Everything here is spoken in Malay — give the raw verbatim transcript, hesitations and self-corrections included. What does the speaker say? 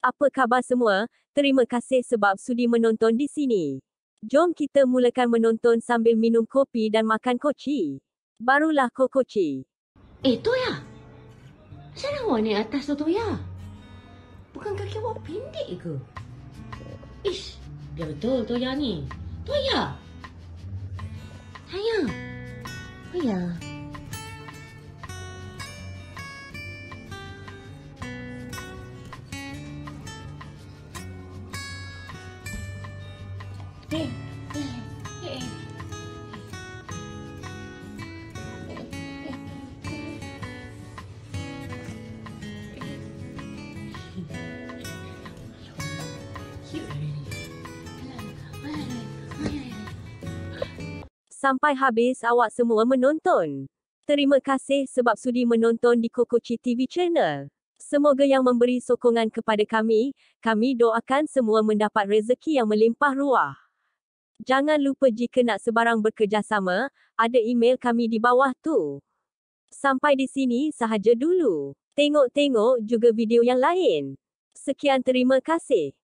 Apa khabar semua? Terima kasih sebab sudi menonton di sini. Jom kita mulakan menonton sambil minum kopi dan makan koci. Barulah kokoci. Eh, Toya. Kenapa awak naik atas tu, Toya? Bukan kaki awak pendek ke? Ish, biar betul Toya ni. Toya. Sayang. Toya. Hey, hey, hey. Sampai habis awak semua menonton. Terima kasih sebab sudi menonton di Kokoci T V Channel. Semoga yang memberi sokongan kepada kami, kami doakan semua mendapat rezeki yang melimpah ruah. Jangan lupa jika nak sebarang bekerjasama, ada email kami di bawah tu. Sampai di sini sahaja dulu. Tengok-tengok juga video yang lain. Sekian, terima kasih.